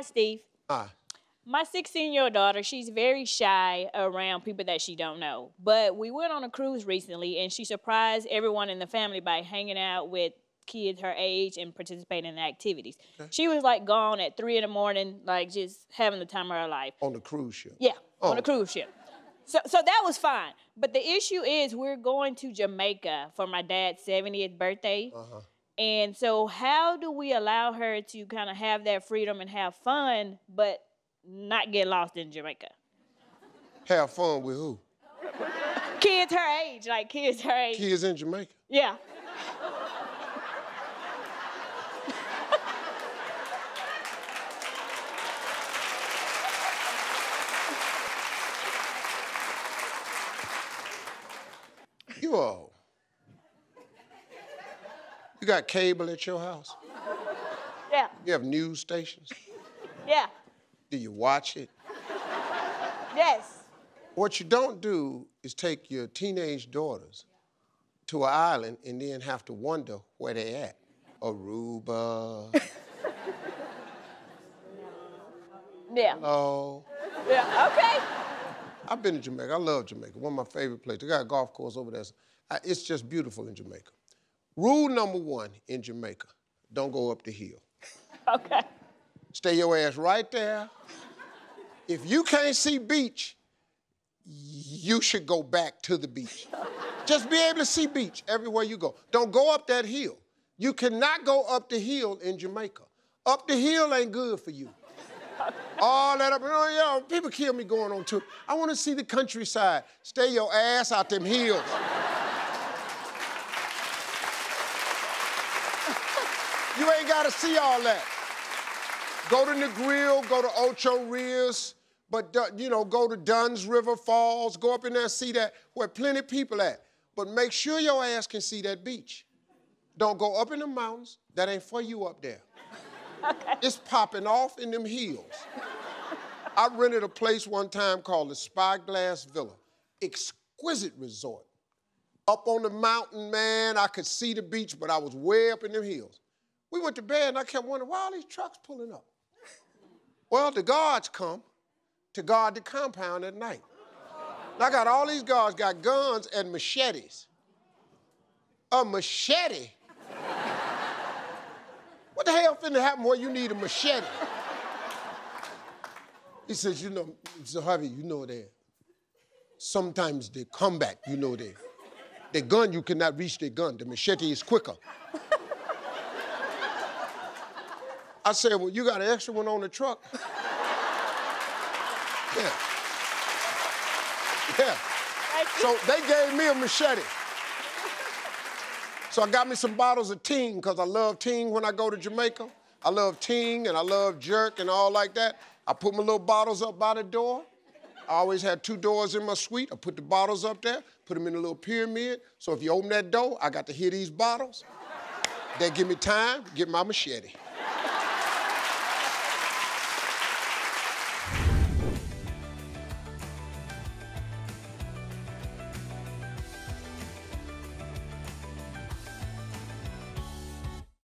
Hi, Steve. Hi. My 16-year-old daughter, she's very shy around people that she don't know. But we went on a cruise recently, and she surprised everyone in the family by hanging out with kids her age and participating in activities. Okay. She was, like, gone at 3 in the morning, like, just having the time of her life. On the cruise ship? Yeah, on the cruise ship. So that was fine. But the issue is we're going to Jamaica for my dad's 70th birthday. Uh-huh. And so how do we allow her to kind of have that freedom and have fun, but not get lost in Jamaica? Have fun with who? Kids her age, like kids her age. Kids in Jamaica? Yeah. You old. You got cable at your house? Yeah. You have news stations? Yeah. Do you watch it? Yes. What you don't do is take your teenage daughters to an island and then have to wonder where they at. Aruba. Yeah. Hello. Yeah, okay. I've been to Jamaica. I love Jamaica. One of my favorite places. They got a golf course over there. It's just beautiful in Jamaica. Rule number one in Jamaica, don't go up the hill. Okay. Stay your ass right there. If you can't see beach, you should go back to the beach. Just be able to see beach everywhere you go. Don't go up that hill. You cannot go up the hill in Jamaica. Up the hill ain't good for you. All that up, you know, people kill me going on tour. I want to see the countryside. Stay your ass out them hills. You ain't got to see all that. Go to Negril, go to Ocho Rios, but, you know, go to Dunn's River Falls. Go up in there and see that, where plenty of people at. But make sure your ass can see that beach. Don't go up in the mountains. That ain't for you up there. Okay. It's popping off in them hills. I rented a place one time called the Spyglass Villa. Exquisite resort. Up on the mountain, man, I could see the beach, but I was way up in them hills. We went to bed and I kept wondering, why are all these trucks pulling up? Well, the guards come to guard the compound at night. And I got all these guards, got guns and machetes. A machete? What the hell finna happen where you need a machete? He says, you know, Mr. Harvey, you know that sometimes they come back, you know that. The gun, you cannot reach the gun. The machete is quicker. I said, well, you got an extra one on the truck. Yeah. Yeah. So they gave me a machete. So I got me some bottles of ting, because I love ting when I go to Jamaica. I love ting and I love jerk and all like that. I put my little bottles up by the door. I always had two doors in my suite. I put the bottles up there, put them in a little pyramid. So if you open that door, I got to hear these bottles. They give me time, get my machete.